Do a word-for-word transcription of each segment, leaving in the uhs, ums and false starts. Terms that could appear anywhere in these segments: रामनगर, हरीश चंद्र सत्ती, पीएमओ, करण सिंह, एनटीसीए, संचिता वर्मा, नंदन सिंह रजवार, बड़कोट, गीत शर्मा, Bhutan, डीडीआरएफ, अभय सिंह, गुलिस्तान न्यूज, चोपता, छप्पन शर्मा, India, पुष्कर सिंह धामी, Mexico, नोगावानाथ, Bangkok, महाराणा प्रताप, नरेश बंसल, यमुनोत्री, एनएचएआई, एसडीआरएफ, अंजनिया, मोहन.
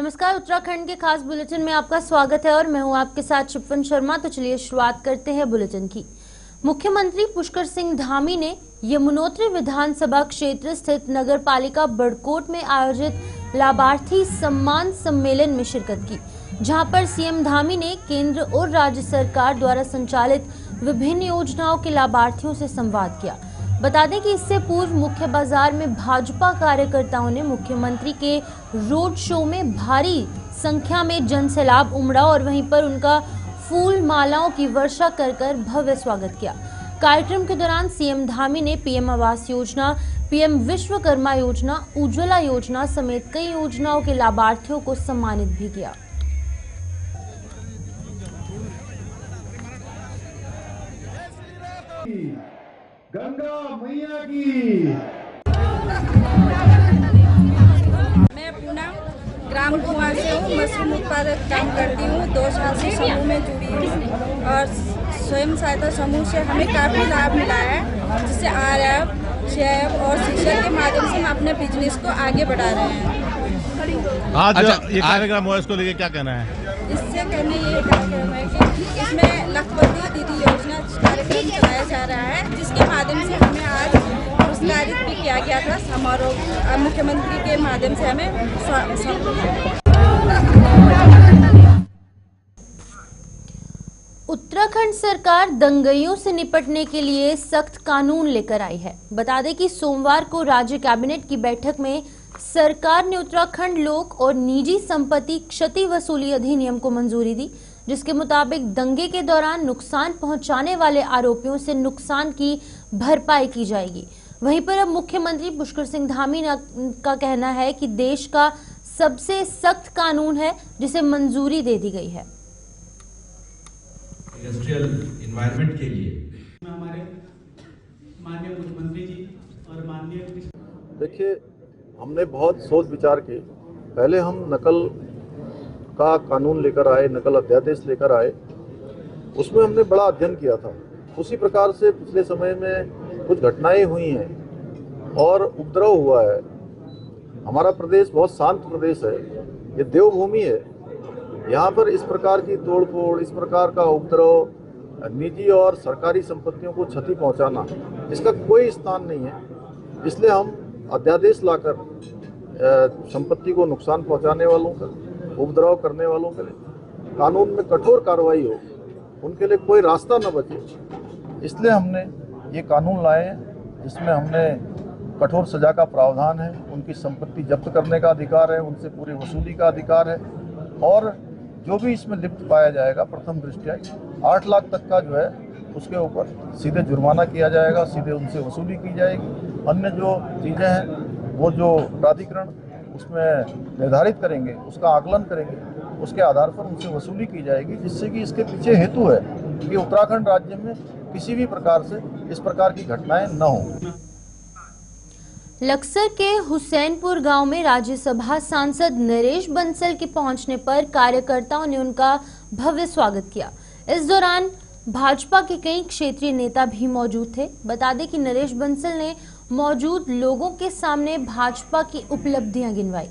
नमस्कार, उत्तराखंड के खास बुलेटिन में आपका स्वागत है और मैं हूं आपके साथ छप्पन शर्मा। तो चलिए शुरुआत करते हैं बुलेटिन की। मुख्यमंत्री पुष्कर सिंह धामी ने यमुनोत्री विधानसभा क्षेत्र स्थित नगर पालिका बड़कोट में आयोजित लाभार्थी सम्मान सम्मेलन में शिरकत की, जहां पर सीएम धामी ने केंद्र और राज्य सरकार द्वारा संचालित विभिन्न योजनाओं के लाभार्थियों से संवाद किया। बता दें कि इससे पूर्व मुख्य बाजार में भाजपा कार्यकर्ताओं ने मुख्यमंत्री के रोड शो में भारी संख्या में जनसैलाब उमड़ा और वहीं पर उनका फूल मालाओं की वर्षा कर कर भव्य स्वागत किया। कार्यक्रम के दौरान सीएम धामी ने पीएम आवास योजना, पीएम विश्वकर्मा योजना, उज्ज्वला योजना समेत कई योजनाओं के लाभार्थियों को सम्मानित भी किया। गंगा मैया की। मैं पूना ग्राम कुमार से हूँ, मशरूम उत्पादक काम करती हूँ, दो साल से समूह में जुड़ी हूँ और स्वयं सहायता समूह से हमें काफ़ी लाभ मिला है, जिससे आर एफ, शेफ और शिक्षा के माध्यम से हम अपने बिजनेस को आगे बढ़ा रहे हैं। आज ये कार्यक्रम हुआ, इसको लेके क्या कहना है? इससे कहने ये कार्यक्रम है कि इसमें लखपति दीदी योजना कार्यक्रम चलाया जा रहा है, जिसके माध्यम से हमें आज पुरस्कारित भी किया गया था। समारोह मुख्यमंत्री के माध्यम से हमें। उत्तराखंड सरकार दंगाइयों से निपटने के लिए सख्त कानून लेकर आई है। बता दें कि सोमवार को राज्य कैबिनेट की बैठक में सरकार ने उत्तराखंड लोक और निजी संपत्ति क्षति वसूली अधिनियम को मंजूरी दी, जिसके मुताबिक दंगे के दौरान नुकसान पहुंचाने वाले आरोपियों से नुकसान की भरपाई की जाएगी। वहीं पर अब मुख्यमंत्री पुष्कर सिंह धामी का कहना है कि देश का सबसे सख्त कानून है जिसे मंजूरी दे दी गई है। इंडस्ट्रियल एनवायरनमेंट के लिए हमारे माननीय मुख्यमंत्री जी और माननीय, देखिए हमने बहुत सोच विचार के पहले हम नकल का कानून लेकर आए, नकल अध्यादेश लेकर आए, उसमें हमने बड़ा अध्ययन किया था। उसी प्रकार से पिछले समय में कुछ घटनाएं हुई हैं और उपद्रव हुआ है। हमारा प्रदेश बहुत शांत प्रदेश है, ये देवभूमि है, यहाँ पर इस प्रकार की तोड़फोड़, इस प्रकार का उपद्रव, निजी और सरकारी संपत्तियों को क्षति पहुँचाना, इसका कोई स्थान नहीं है। इसलिए हम अध्यादेश लाकर संपत्ति को नुकसान पहुँचाने वालों का, उपद्रव करने वालों के लिए कानून में कठोर कार्रवाई हो, उनके लिए कोई रास्ता न बचे, इसलिए हमने ये कानून लाए हैं, जिसमें हमने कठोर सजा का प्रावधान है, उनकी संपत्ति जब्त करने का अधिकार है, उनसे पूरी वसूली का अधिकार है और जो भी इसमें लिप्त पाया जाएगा प्रथम दृष्टया आठ लाख तक का जो है उसके ऊपर सीधे जुर्माना किया जाएगा, सीधे उनसे वसूली की जाएगी। अन्य जो चीज़ें हैं वो जो प्राधिकरण उसमें निर्धारित करेंगे, उसका आकलन करेंगे, उसके आधार पर उनसे वसूली की जाएगी, जिससे कि इसके पीछे हेतु है कि उत्तराखंड राज्य में किसी भी प्रकार से इस प्रकार की घटनाएं न हों। लक्सर के हुसैनपुर गांव में राज्यसभा सांसद नरेश बंसल के पहुंचने पर कार्यकर्ताओं ने उनका भव्य स्वागत किया। इस दौरान भाजपा के कई क्षेत्रीय नेता भी मौजूद थे। बता दें कि नरेश बंसल ने मौजूद लोगों के सामने भाजपा की उपलब्धियां गिनवाई,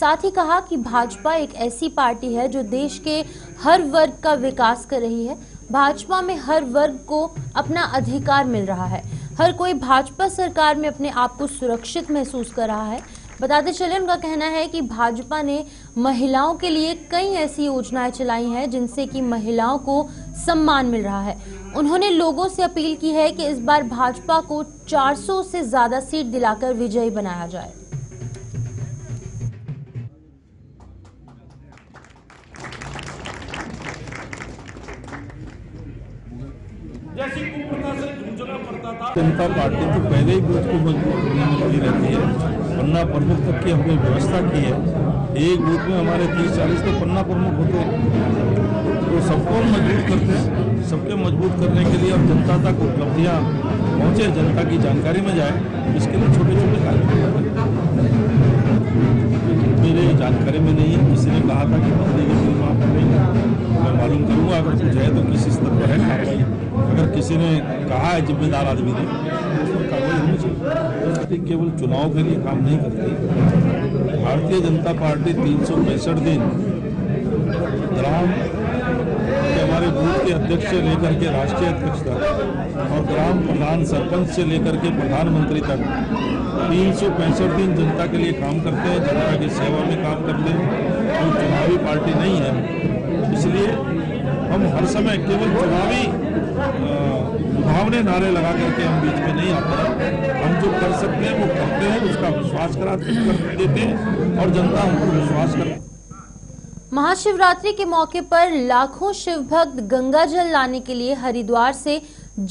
साथ ही कहा कि भाजपा एक ऐसी पार्टी है जो देश के हर वर्ग का विकास कर रही है। भाजपा में हर वर्ग को अपना अधिकार मिल रहा है, हर कोई भाजपा सरकार में अपने आप को सुरक्षित महसूस कर रहा है। बताते चले, उनका कहना है कि भाजपा ने महिलाओं के लिए कई ऐसी योजनाएं चलाई हैं जिनसे कि महिलाओं को सम्मान मिल रहा है। उन्होंने लोगों से अपील की है कि इस बार भाजपा को चार सौ से ज्यादा सीट दिलाकर विजयी बनाया जाए। जनता पार्टी तो पहले ही बूथ को मजबूत रहती है, पन्ना प्रमुख तक की हमने व्यवस्था की है। एक बूथ में हमारे तीस चालीस तो पन्ना प्रमुख होते हैं, तो सबको मजबूत करते हैं। सबके मजबूत करने के लिए अब जनता तक उपलब्धियाँ पहुँचे, जनता की जानकारी में जाए, इसके लिए छोटे छोटे कार्यक्रम मेरे जानकारी में नहीं है। किसी ने कहा था कि मैं मालूम करूँगा अगर कुछ है तो किस स्तर पर है कार्रवाई, अगर किसी ने कहा है जिम्मेदार आदमी ने कार्रवाई होनी चाहिए। केवल चुनाव के लिए काम नहीं करती, भारतीय जनता पार्टी तीन सौ पैंसठ दिन ग्राम के हमारे बूथ के अध्यक्ष से लेकर के राष्ट्रीय अध्यक्ष तक और ग्राम प्रधान सरपंच से लेकर के प्रधानमंत्री तक तीन सौ पैंसठ दिन जनता के लिए काम करते हैं, जनता की सेवा में काम करते हैं। हम चुनावी पार्टी नहीं है, इसलिए हम हर समय केवल चुनावी भावने नारे लगा करके हम बीच में नहीं आते। हम जो कर सकते हैं वो करते हैं, उसका विश्वास करा देते हैं और जनता हमको विश्वास करती है। महाशिवरात्रि के मौके पर लाखों शिव भक्त गंगा जल लाने के लिए हरिद्वार से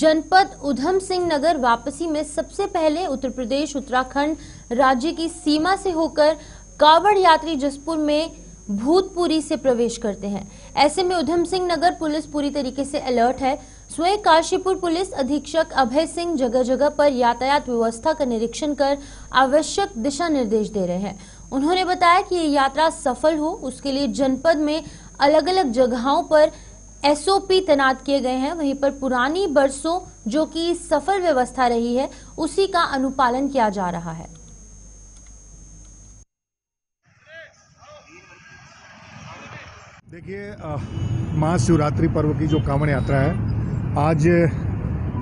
जनपद उधम सिंह नगर वापसी में सबसे पहले उत्तर प्रदेश उत्तराखंड राज्य की सीमा से होकर कावड़ यात्री जसपुर में भूतपुरी से प्रवेश करते हैं। ऐसे में उधम सिंह नगर पुलिस पूरी तरीके से अलर्ट है। स्वयं काशीपुर पुलिस अधीक्षक अभय सिंह जगह जगह पर यातायात व्यवस्था का निरीक्षण कर आवश्यक दिशा निर्देश दे रहे हैं। उन्होंने बताया कि ये यात्रा सफल हो उसके लिए जनपद में अलग अलग जगहों पर एसओपी तैनात किए गए हैं। वहीं पर पुरानी बरसों जो कि सफल व्यवस्था रही है उसी का अनुपालन किया जा रहा है। देखिए, महाशिवरात्रि पर्व की जो कांवड़ यात्रा है आज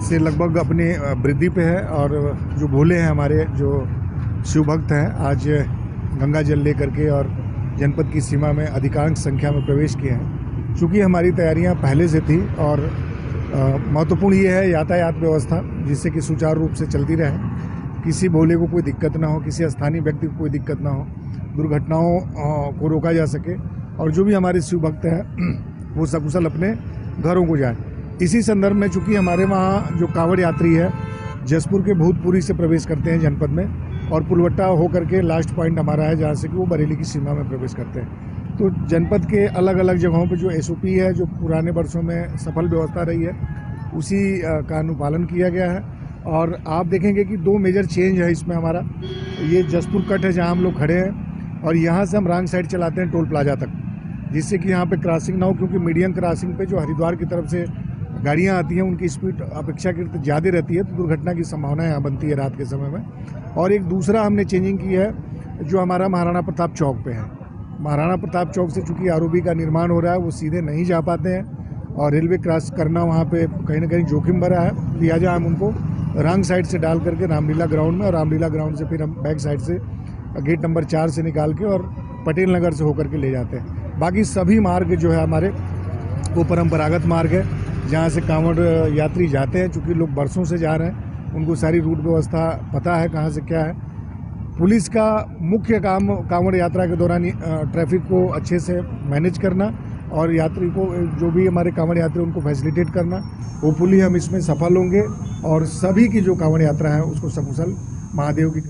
से लगभग अपनी वृद्धि पे है और जो भोले हैं हमारे जो शिव भक्त हैं आज गंगा जल ले करके और जनपद की सीमा में अधिकांश संख्या में प्रवेश किए हैं। चूँकि हमारी तैयारियां पहले से थी और महत्वपूर्ण ये है यातायात व्यवस्था जिससे कि सुचारू रूप से चलती रहे, किसी भोले को कोई दिक्कत ना हो, किसी स्थानीय व्यक्ति को कोई दिक्कत ना हो, दुर्घटनाओं को रोका जा सके और जो भी हमारे शिव भक्त हैं वो सकुशल अपने घरों को जाएं। इसी संदर्भ में चूँकि हमारे वहाँ जो कांवड़ यात्री है जसपुर के भूतपुरी से प्रवेश करते हैं जनपद में और पुलवट्टा होकर के लास्ट पॉइंट हमारा है जहाँ से कि वो बरेली की सीमा में प्रवेश करते हैं। तो जनपद के अलग अलग जगहों पर जो एसओपी है जो पुराने वर्षों में सफल व्यवस्था रही है उसी का अनुपालन किया गया है। और आप देखेंगे कि दो मेजर चेंज है इसमें हमारा, ये जसपुर कट है जहाँ हम लोग खड़े हैं और यहाँ से हम रॉन्ग साइड चलाते हैं टोल प्लाजा तक, जिससे कि यहाँ पे क्रॉसिंग ना हो, क्योंकि मीडियन क्रॉसिंग पे जो हरिद्वार की तरफ से गाड़ियाँ आती हैं उनकी स्पीड अपेक्षाकृत ज़्यादा रहती है तो दुर्घटना की संभावना यहाँ बनती है रात के समय में। और एक दूसरा हमने चेंजिंग की है जो हमारा महाराणा प्रताप चौक पे है। महाराणा प्रताप चौक से चूँकि आरओबी का निर्माण हो रहा है वो सीधे नहीं जा पाते हैं और रेलवे क्रॉस करना वहाँ पर कहीं ना कहीं जोखिम भरा है, लिहाजा हम उनको रॉन्ग साइड से डाल करके रामलीला ग्राउंड में और रामलीला ग्राउंड से फिर हम बैक साइड से गेट नंबर चार से निकाल के और पटेल नगर से होकर के ले जाते हैं। बाकी सभी मार्ग जो है हमारे वो परंपरागत मार्ग है जहाँ से कांवड़ यात्री जाते हैं। चूँकि लोग बरसों से जा रहे हैं उनको सारी रूट व्यवस्था पता है कहाँ से क्या है। पुलिस का मुख्य काम कांवड़ यात्रा के दौरान ट्रैफिक को अच्छे से मैनेज करना और यात्री को जो भी हमारे कांवड़ यात्री उनको फैसिलिटेट करना, होपफुली हम इसमें सफल होंगे और सभी की जो कांवड़ यात्रा है उसको सकुशल महादेव की।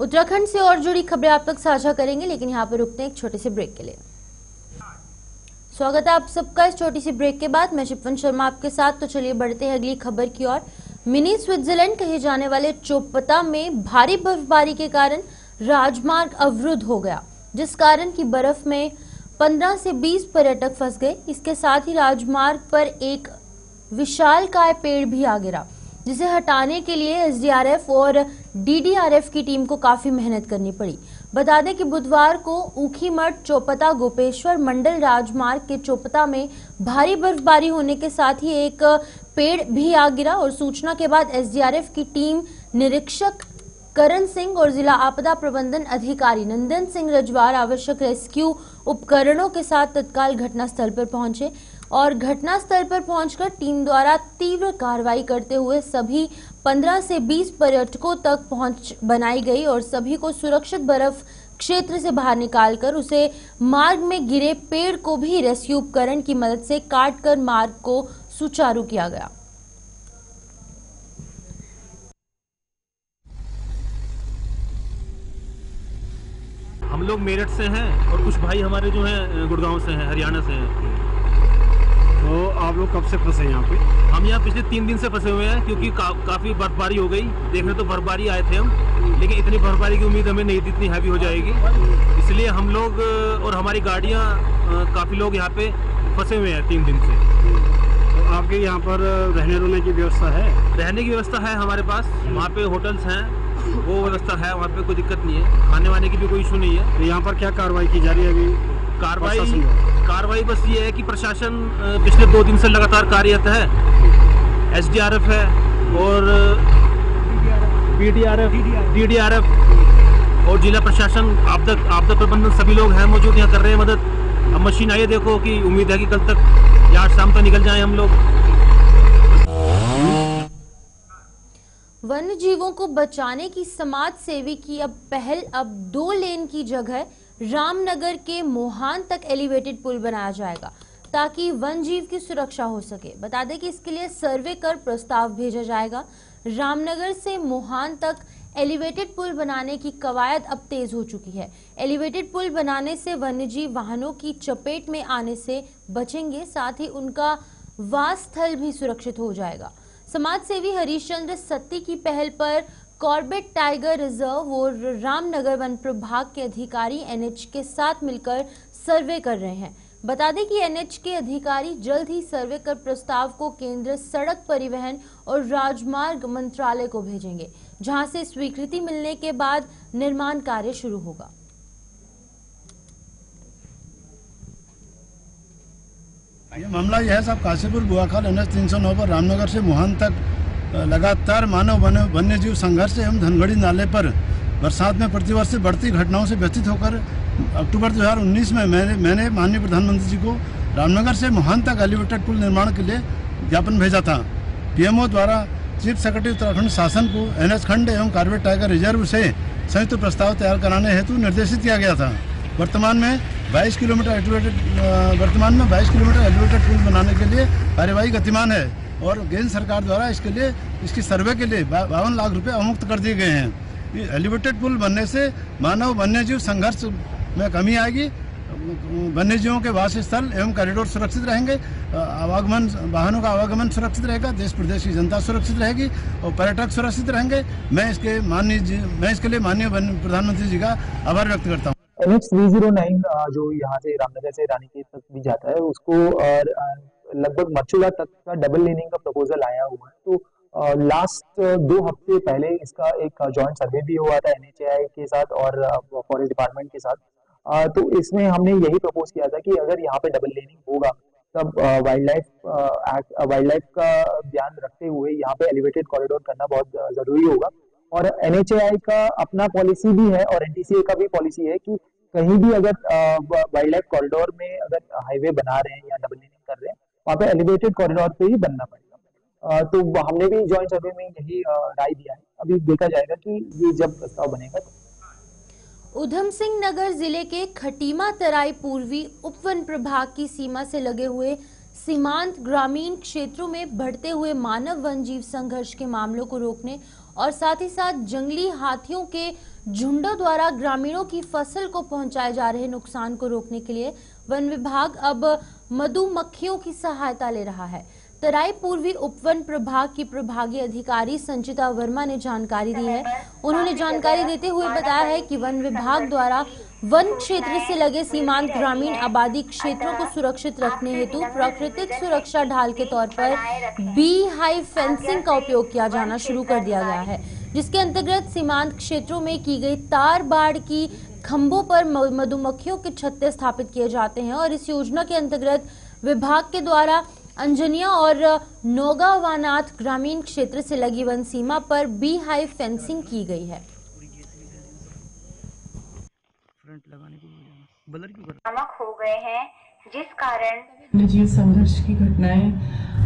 उत्तराखंड से और जुड़ी खबरें आप तक साझा करेंगे, लेकिन यहाँ पर रुकते हैं एक छोटे से ब्रेक के लिए। स्वागत है आप सबका इस छोटी सी ब्रेक के बाद, मैं छप्पन शर्मा आपके साथ। तो चलिए बढ़ते हैं अगली खबर की ओर। मिनी स्विट्जरलैंड कहे जाने वाले चोपता में भारी बर्फबारी के कारण राजमार्ग अवरुद्ध हो गया, जिस कारण की बर्फ में पंद्रह से बीस पर्यटक फंस गए। इसके साथ ही राजमार्ग पर एक विशालकाय पेड़ भी आ गिरा, जिसे हटाने के लिए एसडीआरएफ और डीडीआरएफ की टीम को काफी मेहनत करनी पड़ी। बता दें कि बुधवार को ऊखीमठ चोपता गोपेश्वर मंडल राजमार्ग के चोपता में भारी बर्फबारी होने के साथ ही एक पेड़ भी आ गिरा और सूचना के बाद एसडीआरएफ की टीम निरीक्षक करण सिंह और जिला आपदा प्रबंधन अधिकारी नंदन सिंह रजवार आवश्यक रेस्क्यू उपकरणों के साथ तत्काल घटनास्थल पर पहुंचे और घटनास्थल पर पहुंचकर टीम द्वारा तीव्र कार्रवाई करते हुए सभी पंद्रह से बीस पर्यटकों तक पहुंच बनाई गई और सभी को सुरक्षित बर्फ क्षेत्र से बाहर निकालकर उसे मार्ग में गिरे पेड़ को भी रेस्क्यू उपकरण की मदद से काटकर मार्ग को सुचारू किया गया। हम लोग मेरठ से हैं और कुछ भाई हमारे जो हैं गुड़गांव से हैं, हरियाणा से हैं। तो आप लोग कब से फंसे हैं यहाँ पे? हम यहाँ पिछले तीन दिन से फंसे हुए हैं क्योंकि का, काफ़ी बर्फबारी हो गई। देखने तो बर्फबारी आए थे हम, लेकिन इतनी बर्फबारी की उम्मीद हमें नहीं थी इतनी हैवी हो जाएगी, इसलिए हम लोग और हमारी गाड़ियाँ काफ़ी लोग यहाँ पे फंसे हुए हैं तीन दिन से। तो आपके यहाँ पर रहने रहने की व्यवस्था है? रहने की व्यवस्था है हमारे पास, वहाँ पर होटल्स हैं वो व्यवस्था है, वहाँ पे कोई दिक्कत नहीं है, खाने वाने की भी कोई इशू नहीं है। तो यहाँ पर क्या कार्रवाई की जा रही है अभी? कार्रवाई कार्रवाई बस ये है कि प्रशासन पिछले दो दिन से लगातार कार्यरत है, एसडीआरएफ है और बीडीआरएफ, डीडीआरएफ और जिला प्रशासन, आपदा आपदा प्रबंधन, सभी लोग हैं मौजूद, यहाँ कर रहे हैं मदद। अब मशीन आइए देखो कि उम्मीद है कि कल तक या आज शाम तक निकल जाएं हम लोग। वन्य जीवों को बचाने की समाज सेवी की अब पहल, अब दो लेन की जगह रामनगर के मोहन तक एलिवेटेड पुल बनाया जाएगा ताकि वन जीव की सुरक्षा हो सके। बता दें कि इसके लिए सर्वे कर प्रस्ताव भेजा जाएगा। रामनगर से मोहन तक एलिवेटेड पुल बनाने की कवायद अब तेज हो चुकी है। एलिवेटेड पुल बनाने से वन्यजीव वाहनों की चपेट में आने से बचेंगे, साथ ही उनका वास स्थल भी सुरक्षित हो जाएगा। समाज सेवी हरीश चंद्र सत्ती की पहल पर कॉर्बेट टाइगर रिजर्व और रामनगर वन प्रभाग के अधिकारी एनएच के साथ मिलकर सर्वे कर रहे हैं। बता दें कि एनएच के अधिकारी जल्द ही सर्वे कर प्रस्ताव को केंद्र सड़क परिवहन और राजमार्ग मंत्रालय को भेजेंगे, जहां से स्वीकृति मिलने के बाद निर्माण कार्य शुरू होगा। ये मामला यह है साहब, काशीपुर बुआखाल एनएच तीन सौ नौ पर रामनगर से मोहन तक लगातार मानव वन्य जीव संघर्ष एवं धनगढ़ी नाले पर बरसात में प्रतिवर्ष से बढ़ती घटनाओं से व्यथित होकर अक्टूबर दो हज़ार उन्नीस में मैंने मैंने माननीय प्रधानमंत्री जी को रामनगर से मोहन तक एलिवेटेड पुल निर्माण के लिए ज्ञापन भेजा था। पीएमओ द्वारा चीफ सेक्रेटरी उत्तराखंड शासन को एनएच खंड एवं कॉर्बेट टाइगर रिजर्व से संयुक्त प्रस्ताव तैयार कराने हेतु निर्देशित किया गया था। वर्तमान में बाईस किलोमीटर एलिवेटेड वर्तमान में बाईस किलोमीटर एलिवेटेड पुल बनाने के लिए कार्यवाही गतिमान है और केंद्र सरकार द्वारा इसके लिए इसकी सर्वे के लिए बावन लाख रुपये अवमुक्त कर दिए गए हैं। एलिवेटेड पुल बनने से मानव वन्यजीव संघर्ष में कमी आएगी, वन्यजीवों के वास स्थल एवं कॉरिडोर सुरक्षित रहेंगे, आवागमन वाहनों का आवागमन सुरक्षित रहेगा, देश प्रदेश की जनता सुरक्षित रहेगी और पर्यटक सुरक्षित रहेंगे। मैं इसके माननीय मैं इसके लिए माननीय प्रधानमंत्री जी का आभार व्यक्त करता हूँ। N H three zero nine जो यहाँ से रामनगर से रानीखेत तक भी जाता है, उसको लगभग मचुला तक का डबल लेनिंग का प्रपोजल आया हुआ है। तो लास्ट uh, दो हफ्ते पहले इसका एक जॉइंट सर्वे भी हुआ था एनएचएआई के साथ और फॉरेस्ट uh, डिपार्टमेंट के साथ। uh, तो इसमें हमने यही प्रपोज किया था कि अगर यहाँ पे डबल लेनिंग होगा तब wildlife act wildlife का ध्यान रखते हुए यहाँ पे एलिवेटेड कॉरिडोर करना बहुत जरूरी होगा। और एनएचएआई का अपना पॉलिसी भी है और एनटीसीए का भी पॉलिसी है कि कहीं भी अगर वाइल्ड लाइफ कॉरिडोर में अगर हाईवे बना रहे हैं या डबल लेनिंग कर रहे हैं, वहाँ पे एलिवेटेड कॉरिडोर पे ही बनना पड़ेगा। तो हमने भी जॉइंट सर्वे में यही राय दिया है। अभी देखा जाएगा कि ये जब प्रस्ताव बनेगा। उधम सिंह नगर जिले के खटीमा तराई पूर्वी उपवन प्रभाग की सीमा से लगे हुए सीमांत ग्रामीण क्षेत्रों में बढ़ते हुए मानव वन्यजीव संघर्ष के मामलों को रोकने और साथ ही साथ जंगली हाथियों के झुंडों द्वारा ग्रामीणों की फसल को पहुंचाए जा रहे नुकसान को रोकने के लिए वन विभाग अब मधुमक्खियों की सहायता ले रहा है। तराई पूर्वी उपवन प्रभाग की प्रभागीय अधिकारी संचिता वर्मा ने जानकारी दी है। उन्होंने जानकारी देते हुए बताया है कि वन विभाग द्वारा वन क्षेत्र से लगे सीमांत ग्रामीण आबादी क्षेत्रों को सुरक्षित रखने हेतु प्राकृतिक सुरक्षा ढाल के तौर पर बी हाई फेंसिंग का उपयोग किया जाना शुरू कर दिया गया है, जिसके अंतर्गत सीमांत क्षेत्रों में की गई तार बाड़ की खंभों पर मधुमक्खियों के छत्ते स्थापित किए जाते हैं। और इस योजना के अंतर्गत विभाग के द्वारा अंजनिया और नोगावानाथ ग्रामीण क्षेत्र से लगी वन सीमा पर बी हाई फेंसिंग की गई है। नमक हो गए हैं, जिस कारण वन्यजीव संघर्ष की घटनाएं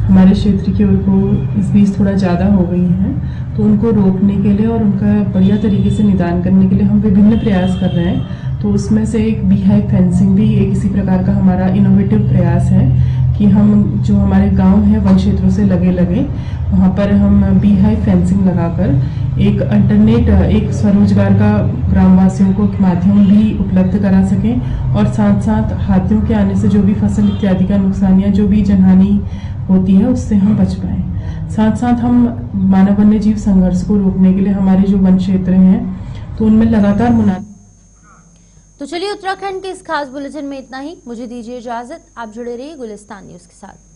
हमारे क्षेत्र की ओर को इस बीच थोड़ा ज्यादा हो गई हैं, तो उनको रोकने के लिए और उनका बढ़िया तरीके से निदान करने के लिए हम विभिन्न प्रयास कर रहे हैं। तो उसमें से एक बी हाई फेंसिंग भी एक इसी प्रकार का हमारा इनोवेटिव प्रयास है कि हम जो हमारे गांव हैं वन क्षेत्रों से लगे लगे वहाँ पर हम बी हाई फेंसिंग लगाकर एक अल्टरनेट एक स्वरोजगार का ग्रामवासियों को माध्यम भी उपलब्ध करा सकें और साथ साथ हाथियों के आने से जो भी फसल इत्यादि का नुकसान या जो भी जनहानि होती है उससे हम बच पाएँ। साथ साथ हम मानव वन्य जीव संघर्ष को रोकने के लिए हमारे जो वन क्षेत्र हैं तो उनमें लगातार मुनादी। तो चलिए उत्तराखंड के इस खास बुलेटिन में इतना ही। मुझे दीजिए इजाजत, आप जुड़े रहिए गुलिस्तान न्यूज के साथ।